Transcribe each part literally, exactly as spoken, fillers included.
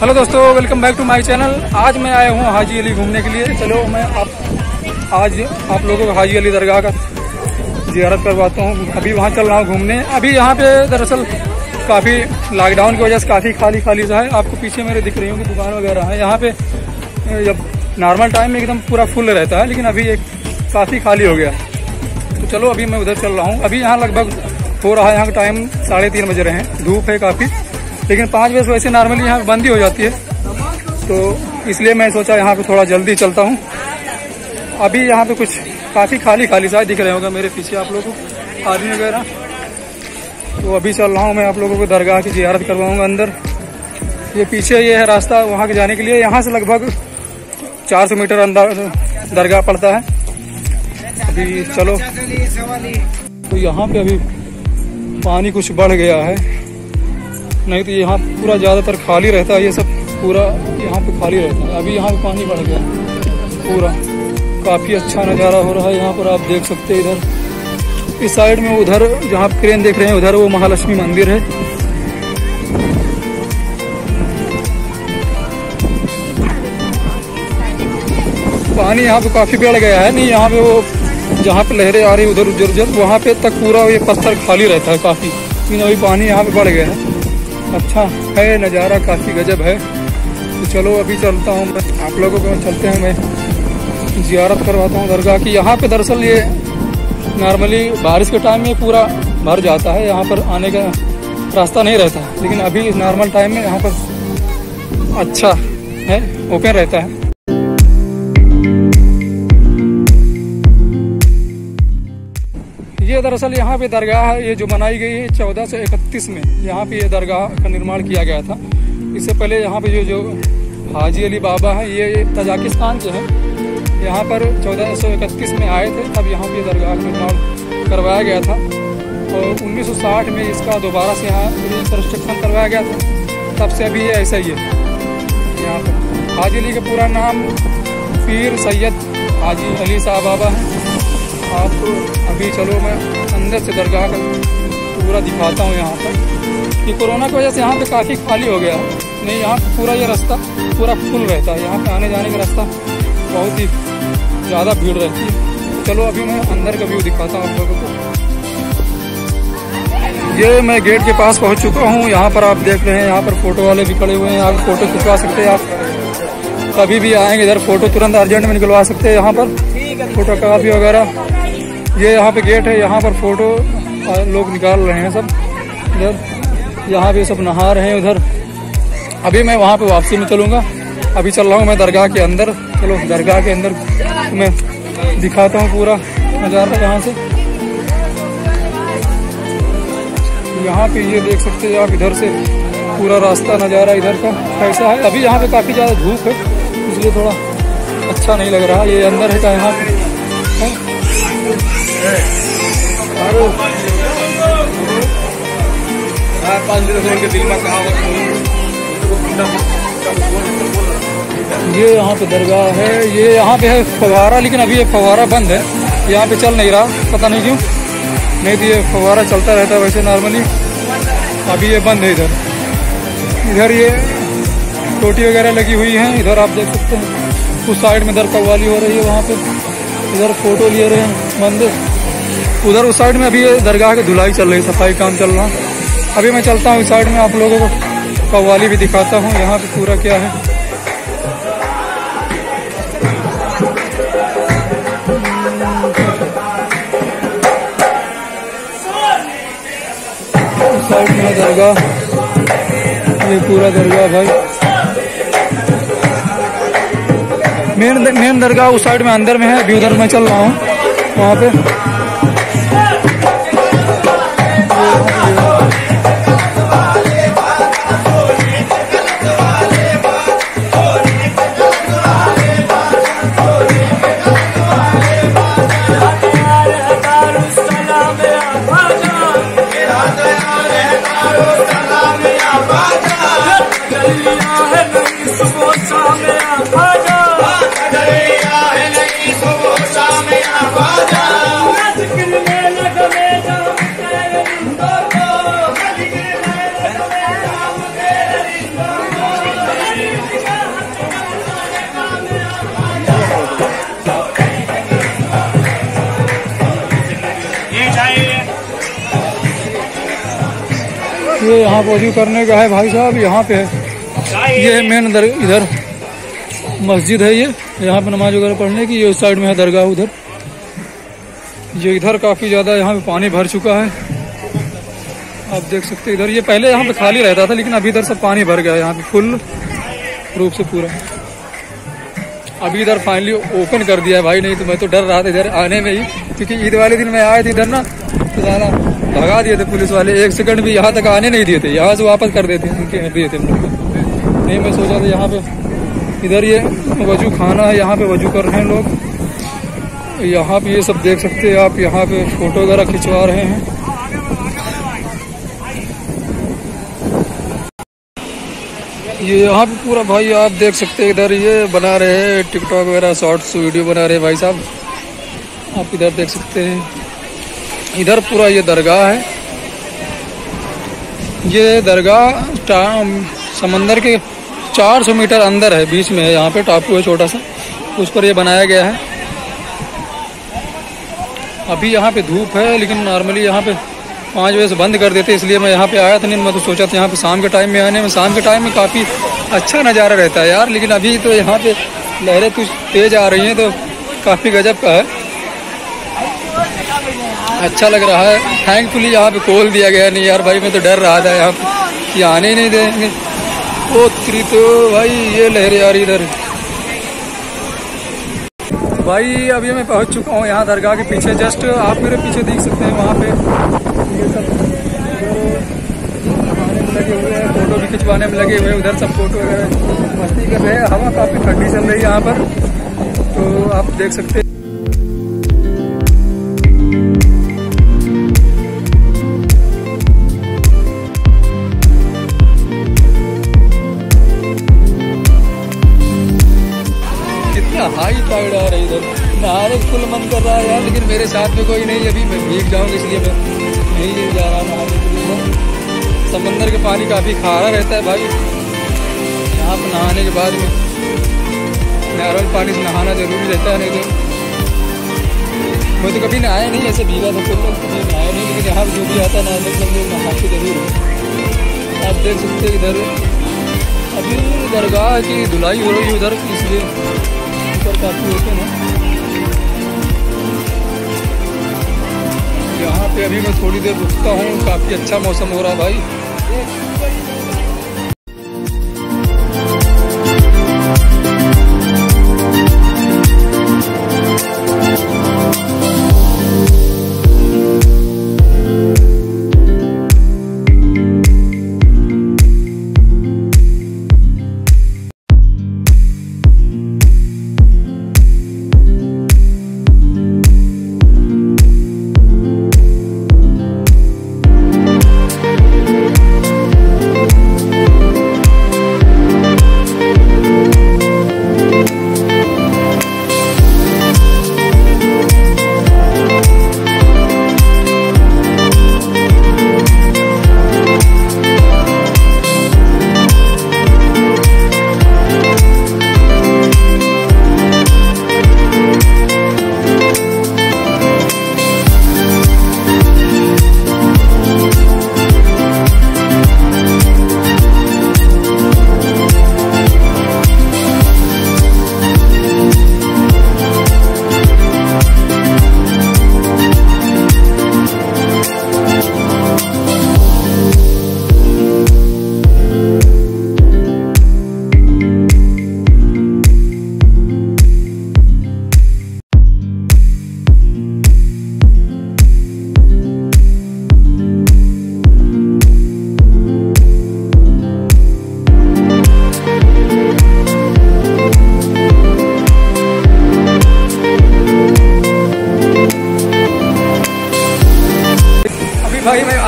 Hello दोस्तों, welcome back to my channel. आज मैं आया हूँ हाजी अली घूमने के लिए। चलो मैं आप आज आप लोगों को हाजी अली दरगाह का जियारत करवाता हूँ। अभी वहाँ चल रहा हूँ घूमने। अभी यहाँ पे दरअसल काफ़ी लॉकडाउन की वजह से काफ़ी खाली खाली सा है। आपको पीछे मेरे दिख रही होंगी दुकान वगैरह है। यहाँ पे जब नॉर्मल टाइम में एकदम पूरा फुल रहता है, लेकिन अभी एक काफ़ी खाली हो गया। तो चलो अभी मैं उधर चल रहा हूँ। अभी यहाँ लगभग हो रहा है, यहाँ का टाइम साढ़े तीन बज रहे हैं। धूप है काफ़ी, लेकिन पाँच बजे वैसे नॉर्मली यहाँ बंदी हो जाती है, तो इसलिए मैं सोचा यहाँ पर थोड़ा जल्दी चलता हूँ। अभी यहाँ पर कुछ काफ़ी खाली खाली सा दिख रहे होगा मेरे पीछे आप लोगों को, आदमी वगैरह। तो अभी चल रहा हूँ मैं, आप लोगों को दरगाह की जियारत करवाऊँगा अंदर। ये पीछे ये है रास्ता वहाँ के जाने के लिए। यहाँ से लगभग चार सौ मीटर अंदर दरगाह पड़ता है। अभी चलो। तो यहाँ पे अभी पानी कुछ बढ़ गया है, नहीं तो यहाँ पूरा ज़्यादातर खाली रहता है। ये सब पूरा यहाँ पे खाली रहता है। अभी यहाँ पे पानी बढ़ गया पूरा। काफ़ी अच्छा नज़ारा हो रहा है यहाँ पर, आप देख सकते हैं। इधर इस साइड में, उधर जहाँ क्रेन देख रहे हैं, उधर वो महालक्ष्मी मंदिर है। पानी यहाँ पे काफी बढ़ गया है। नहीं, यहाँ पे वो जहाँ पे लहरें आ रही उधर उधर उधर वहाँ पे तक पूरा ये पत्थर खाली रहता है काफी, लेकिन अभी पानी यहाँ पे बढ़ गया है। अच्छा है नज़ारा, काफी गजब है। तो चलो अभी चलता हूँ मैं, आप लोगों को चलते हैं, मैं जियारत करवाता हूँ दरगाह की। यहाँ पे दरअसल ये नॉर्मली बारिश के टाइम में पूरा भर जाता है, यहाँ पर आने का रास्ता नहीं रहता, लेकिन अभी इस नॉर्मल टाइम में यहाँ पर अच्छा है, ओपन रहता है। ये दरअसल यहाँ पे दरगाह है, ये जो बनाई गई है चौदह सौ इकतीस में यहाँ पे ये दरगाह का निर्माण किया गया था। इससे पहले यहाँ पे जो जो हाजी अली बाबा है, ये ताजिकिस्तान के हैं। यहाँ पर चौदह सौ इकतीस में आए थे, तब यहाँ पे दरगाह का निर्माण करवाया गया था। और उन्नीस सौ साठ में इसका दोबारा से यहाँ कंस्ट्रक्शन करवाया गया था। तब से अभी ये ऐसा ही है। यहाँ पर हाजी अली का पूरा नाम पीर सैयद हाजी अली साहब बाबा है। आपको अभी चलो मैं अंदर से दरगाह का पूरा दिखाता हूँ। यहाँ पर कि कोरोना की वजह से यहाँ पे काफ़ी खाली हो गया है। नहीं, यहाँ पूरा ये रास्ता पूरा फुल रहता है। यहाँ पे आने जाने का रास्ता बहुत ही ज़्यादा भीड़ रहती है। चलो अभी मैं अंदर का व्यू दिखाता हूँ आप लोगों को। ये मैं गेट के पास पहुँच चुका हूँ। यहाँ पर आप देख रहे हैं, यहाँ पर फ़ोटो वाले भी खड़े हुए हैं। आप फ़ोटो खिंचवा सकते हैं। आप कभी भी आएँगे इधर फ़ोटो तुरंत अर्जेंट में निकलवा सकते हैं। यहाँ पर फ़ोटो काफ़ी वगैरह। ये यहाँ पे गेट है, यहाँ पर फोटो लोग निकाल रहे हैं सब। इधर यहाँ पे सब नहा रहे हैं उधर। अभी मैं वहाँ पे वापसी में चलूँगा। अभी चल रहा हूँ मैं दरगाह के अंदर। चलो दरगाह के अंदर मैं दिखाता हूँ पूरा नज़ारा यहाँ से। यहाँ पे ये देख सकते हैं आप, इधर से पूरा रास्ता नज़ारा इधर का कैसा है। अभी यहाँ पे काफ़ी ज़्यादा धूप है, इसलिए थोड़ा अच्छा नहीं लग रहा। ये अंदर है का यहाँ पे ये यहाँ पे दरगाह है। ये यहाँ पे है फव्वारा, लेकिन अभी ये फव्वारा बंद है, यहाँ पे चल नहीं रहा, पता नहीं क्यों। नहीं तो ये फव्वारा चलता रहता है वैसे नॉर्मली, अभी ये बंद है। इधर इधर ये टोटी वगैरह लगी हुई है। इधर आप देख सकते हैं, उस साइड में इधर कव्वाली हो रही है, वहाँ पे इधर फोटो लिए रहे हैं मंदिर। उधर उस साइड में अभी ये दरगाह की धुलाई चल रही है, सफाई काम चल रहा है। अभी मैं चलता हूँ इस साइड में, आप लोगों को कव्वाली भी दिखाता हूँ यहाँ पे पूरा क्या है। उस साइड में दरगाह, ये पूरा दरगाह भाई। मेन मेन दरगाह उस साइड में अंदर में है, अभी उधर मैं चल रहा हूँ वहाँ पे। Raja ये यहाँ वजू करने का है भाई साहब, यहाँ पे है, ये है मेन दर, इधर मस्जिद है, ये यहाँ पे नमाज वगैरह पढ़ने की। ये उस साइड में है दरगाह, उधर ये इधर काफ़ी ज़्यादा यहाँ पे पानी भर चुका है, आप देख सकते इधर। ये पहले यहाँ पे खाली रहता था, लेकिन अभी इधर सब पानी भर गया है, यहाँ पे फुल रूप से पूरा अभी इधर फाइनली ओपन कर दिया है भाई, नहीं तो मैं तो डर रहा था इधर आने में ही, क्योंकि ईद वाले दिन मैं आया था इधर ना, तो ज़्यादा भगा दिए थे पुलिस वाले, एक सेकंड भी यहाँ तक आने नहीं दिए थे, यहाँ से वापस कर देते दिए थे। नहीं मैं सोचा था यहाँ पे इधर ये वजू खाना है, यहाँ पे वजू कर रहे हैं लोग, यहाँ पे ये सब देख सकते हैं आप, यहाँ पे फोटो वगैरह खिंचवा रहे हैं। ये यहाँ पे पूरा भाई आप देख सकते हैं, इधर ये बना रहे हैं टिकटॉक वगैरह, शॉर्ट्स वीडियो बना रहे हैं भाई साहब, आप इधर देख सकते हैं। इधर पूरा ये दरगाह है, ये दरगाह समंदर के चार सौ मीटर अंदर है, बीच में है, यहाँ पे टापू है छोटा सा, उस पर ये बनाया गया है। अभी यहाँ पे धूप है, लेकिन नॉर्मली यहाँ पे पाँच बजे से बंद कर देते, इसलिए मैं यहाँ पे आया था, नहीं मैं तो सोचा था यहाँ पे शाम के टाइम में आने में, शाम के टाइम में काफ़ी अच्छा नज़ारा रहता है यार, लेकिन अभी तो यहाँ पे लहरें कुछ तेज आ रही हैं, तो काफ़ी गजब का है, अच्छा लग रहा है। थैंकफुली यहाँ पे खोल दिया गया, नहीं यार भाई मैं तो डर रहा था यहाँ पे कि आने नहीं देंगे। ओ त्री तो भाई ये लहरें आ रही इधर भाई। अभी मैं पहुँच चुका हूँ यहाँ दरगाह के पीछे, जस्ट आप मेरे पीछे देख सकते हैं, वहाँ पे ये सब लगे हुए हैं, फोटो भी खिंचवाने में लगे हुए हैं, उधर सब फोटो वगैरह मस्ती कर रहे हैं। हवा काफ़ी ठंडी चल रही है यहाँ पर, तो आप देख सकते हैं। कितना हाई टाइड आ रही है इधर, नहाने का फुल मन कर रहा है यार, लेकिन मेरे साथ में कोई नहीं, अभी मैं भीग जाऊँगा, इसलिए मैं नहीं जा रहा नहाने। समंदर के पानी काफ़ी खारा रहता है भाई, यहाँ पर नहाने के बाद में नारियल पानी से नहाना जरूरी रहता है, नहीं तो मैं तो कभी नहाया नहीं, ऐसे भीगा था फिर कभी नहाया नहीं, लेकिन यहाँ जो भी आता है नहाने के लिए नहाते जरूर है। आप देख सकते इधर अभी दरगाह की धुलाई हो रही है उधर, इसलिए ऊपर काफ़ी होते हैं। यहाँ पे अभी मैं थोड़ी देर रुकता हूँ, काफी अच्छा मौसम हो रहा है भाई।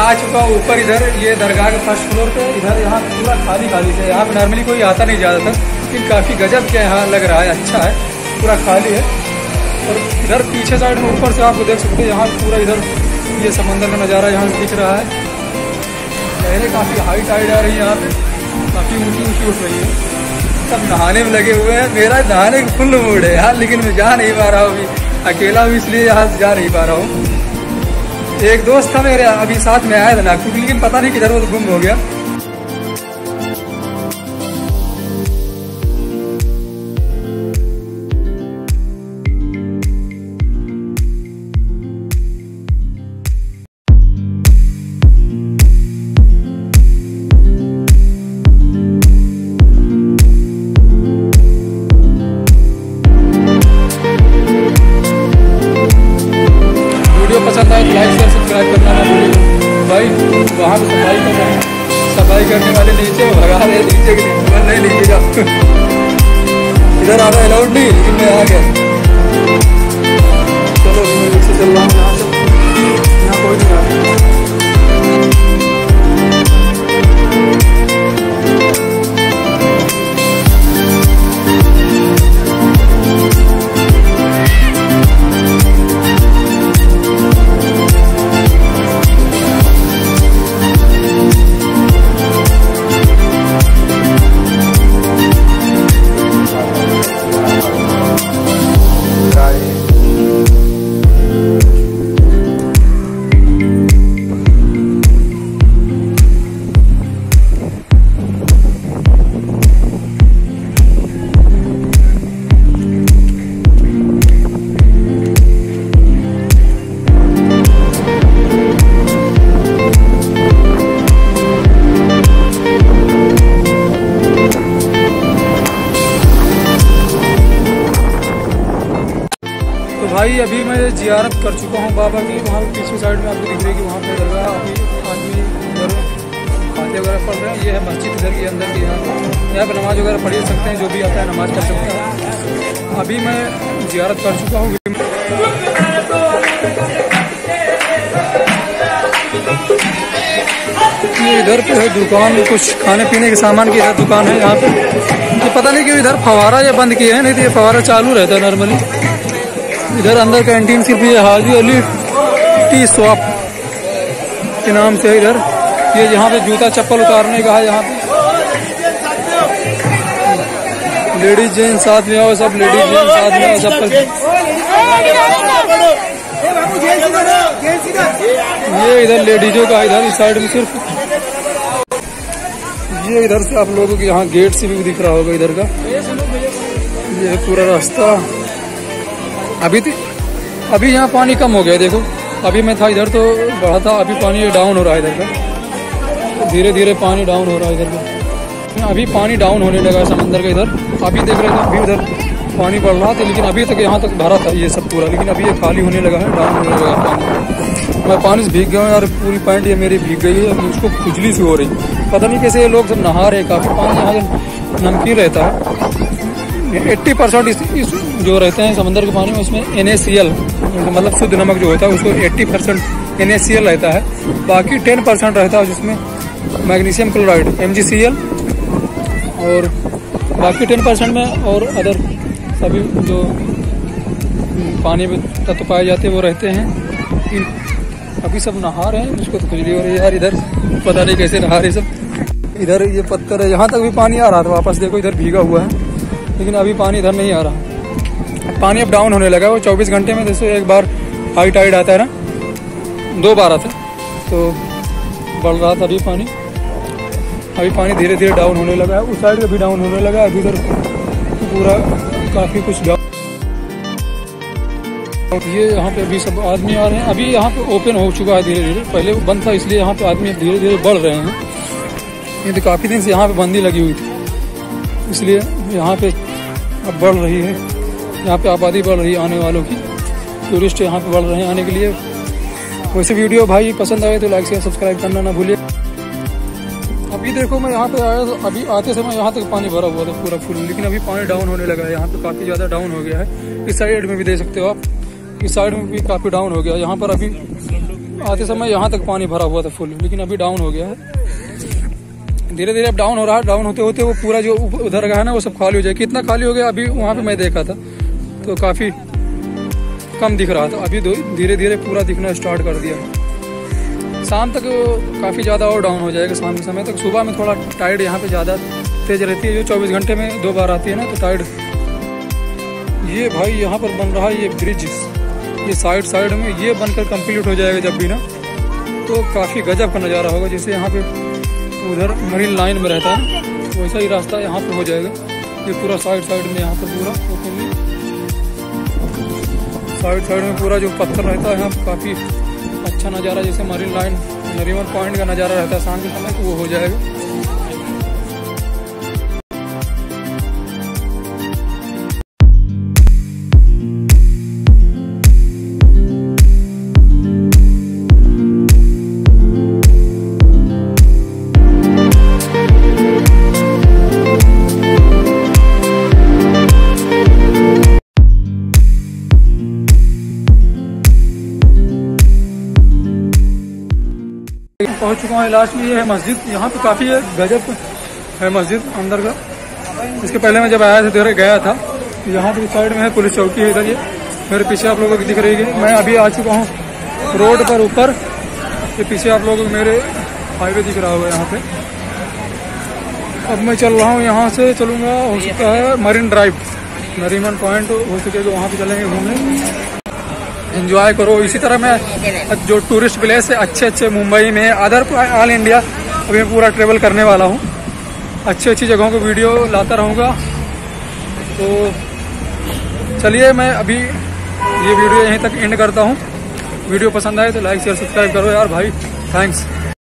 आ चुका ऊपर, इधर ये दरगाह के फर्स्ट फ्लोर पे, इधर यहाँ पूरा खाली खाली से, यहाँ पे नॉर्मली कोई आता नहीं ज़्यादातर, लेकिन काफ़ी गजब के यहाँ लग रहा है, अच्छा है, पूरा खाली है। और इधर पीछे साइड में ऊपर से आप देख सकते हैं, यहाँ पूरा इधर ये समंदर का नज़ारा यहाँ दिख रहा है। पहले काफ़ी हाई टाइड आ रही है यहाँ पे, काफ़ी ऊँची ऊँची उठ रही है, सब नहाने में लगे हुए हैं। मेरा नहाने का फुल मूड है यार, लेकिन मैं जा नहीं पा रहा हूँ, अभी अकेला हूँ, इसलिए यहाँ जा नहीं पा रहा हूँ। एक दोस्त था मेरे, अभी साथ में आया था नागपुर, लेकिन पता नहीं किधर वो गुम हो गया। पसंद आए तो लाइक शेयर सब्सक्राइब करना ना भूलें भाई। वहाँ पर सफाई कर रहे हैं, सफाई करने वाले नीचे भगा रहे हैं, नीचे के नीचे नहीं लीजिएगा, इधर आना अलाउड नहीं, लेकिन मैं आ गया। चलो रिक्शा चल रहा हूँ, यहाँ से यहाँ पहुँच गया। भाई अभी मैं जियारत कर चुका हूँ बाबा की। वहाँ पीछे साइड में आपको दिख रही है कि वहाँ पे दरगाह, अभी आदमी इधर खाते वगैरह पढ़ रहे हैं। ये है मस्जिद इधर की, अंदर की यहाँ यहाँ पर नमाज़ वगैरह पढ़ सकते हैं, जो भी आता है नमाज़ पढ़ सकते हैं। अभी मैं जियारत कर चुका हूँ। इधर पे है दुकान, कुछ खाने पीने के सामान की इधर दुकान है। यहाँ पर तो पता नहीं कि इधर फवारा ये बंद किया है, नहीं तो ये फवारा चालू रहता है नॉर्मली। इधर अंदर कैंटीन सिर्फ ये हाजी अली टी शॉप के नाम से है। इधर ये यहाँ पे जूता चप्पल उतारने का है, यहाँ पे लेडीज जेंट्स साथ में आओ, सब लेडीज जेंट्स साथ में आओ, चप्पल। ये इधर लेडीजों का, इधर इस साइड में सिर्फ ये। इधर से आप लोगों के यहाँ गेट से भी दिख रहा होगा इधर का, ये पूरा रास्ता। अभी थी, अभी यहाँ पानी कम हो गया, देखो अभी मैं था इधर तो बढ़ा था, अभी पानी डाउन हो रहा है इधर का, धीरे धीरे पानी डाउन हो रहा है इधर का। अभी पानी डाउन होने लगा है समंदर का इधर, अभी देख रहे थे अभी उधर पानी बढ़ रहा था, लेकिन अभी तक यहाँ तक भरा था ये सब पूरा, लेकिन अभी ये खाली होने लगा है, डाउन होने लगा पानी। मैं पानी से भीग गया हूँ यार, पूरी पैंट ये मेरी भीग गई है, मुझको खुजली सी हो रही, पता नहीं कैसे ये लोग सब नहा रहे। काफ़ी पानी यहाँ नमकीन रहता है, एट्टी परसेंट इस, इस जो रहते हैं समंदर के पानी में, उसमें एन ए सी एल मतलब शुद्ध नमक जो होता है, उसको अस्सी percent N A C L रहता है, बाकी दस परसेंट रहता है जिसमें magnesium chloride M G C L, और बाकी दस परसेंट में और अदर सभी जो पानी में तत्व पाए जाते हैं वो रहते हैं। अभी सब नहा रहे हैं, मुझको तो खुजली हो रही है यार, इधर पता नहीं कैसे नहा रहे सब। इधर ये पत्थर है, यहाँ तक भी पानी आ रहा था वापस, देखो इधर भीगा हुआ है, लेकिन अभी पानी इधर नहीं आ रहा। पानी अब डाउन होने लगा है, वो चौबीस घंटे में जैसे एक बार हाई टाइड आता है ना, दो बार आता है, तो बढ़ रहा था अभी पानी। अभी पानी धीरे धीरे डाउन होने लगा है, उस साइड में भी डाउन होने लगा है, अभी इधर पूरा काफ़ी कुछ डाउन। और ये यहाँ पे अभी सब आदमी आ रहे हैं, अभी यहाँ पे ओपन हो चुका है धीरे धीरे, पहले वो बंद था इसलिए यहाँ पे आदमी धीरे धीरे बढ़ रहे हैं। ये तो काफ़ी दिन से यहाँ पे बंदी लगी हुई थी, इसलिए यहाँ पे अब बढ़ रही है, यहाँ पे आबादी बढ़ रही है आने वालों की, टूरिस्ट यहाँ पे बढ़ रहे हैं आने के लिए। वैसे वीडियो भाई पसंद आए तो लाइक शेयर सब्सक्राइब करना ना भूलिए। अभी देखो मैं यहाँ पे आया तो अभी आते समय यहाँ तक पानी भरा हुआ था पूरा फुल, लेकिन अभी पानी डाउन होने लगा है, यहाँ पे काफ़ी ज़्यादा डाउन हो गया है। इस साइड में भी देख सकते हो आप, इस साइड में भी काफ़ी डाउन हो गया है। यहाँ पर अभी आते समय यहाँ तक पानी भरा हुआ था फुल, लेकिन अभी डाउन हो गया है, धीरे धीरे अब डाउन हो रहा है। डाउन होते होते वो पूरा जो उधर गया है ना, वो सब खाली हो जाए। कितना खाली हो गया अभी वहाँ पे मैं देखा था तो काफ़ी कम दिख रहा था, अभी धीरे धीरे पूरा दिखना स्टार्ट कर दिया। शाम तक काफ़ी ज़्यादा और डाउन हो जाएगा शाम के समय तक। सुबह में थोड़ा टाइड यहाँ पे ज़्यादा तेज रहती है, जो चौबीस घंटे में दो बार आती है ना, तो टाइड। ये भाई यहाँ पर बन रहा है ये ब्रिज, ये साइड साइड में ये बनकर कंप्लीट हो जाएगा जब भी ना, तो काफ़ी गजब का नज़ारा होगा। जैसे यहाँ पे उधर मरीन लाइन में रहता है वैसा ही रास्ता यहाँ पे हो जाएगा। ये पूरा साइड साइड में यहाँ पर पूरा साइड साइड में पूरा जो पत्थर रहता है यहाँ काफ़ी अच्छा नज़ारा, जैसे मरीन लाइन नरिमन पॉइंट का नज़ारा रहता है शाम के समय, वो हो जाएगा। पहुंच चुका हूँ लास्ट में, ये है मस्जिद। यहाँ पे काफ़ी गजब है मस्जिद अंदर का। इसके पहले मैं जब आया था उधर गया था। यहाँ पे साइड में है पुलिस चौकी है इधर, ये मेरे पीछे आप लोगों को दिख रही है। मैं अभी आ चुका हूँ रोड पर ऊपर, ये पीछे आप लोगों को मेरे हाईवे दिख रहा हुआ है यहाँ पे। अब मैं चल रहा हूँ यहाँ से, चलूँगा हो सकता है मरीन ड्राइव नरिमन पॉइंट हो सकेगा, वहाँ पर चलेंगे घूमने। एंजॉय करो। इसी तरह मैं जो टूरिस्ट प्लेस है अच्छे अच्छे मुंबई में, अदर ऑल इंडिया अभी मैं पूरा ट्रेवल करने वाला हूँ, अच्छी अच्छी जगहों को वीडियो लाता रहूँगा। तो चलिए मैं अभी ये वीडियो यहीं तक एंड करता हूँ। वीडियो पसंद आए तो लाइक शेयर सब्सक्राइब करो यार भाई, थैंक्स।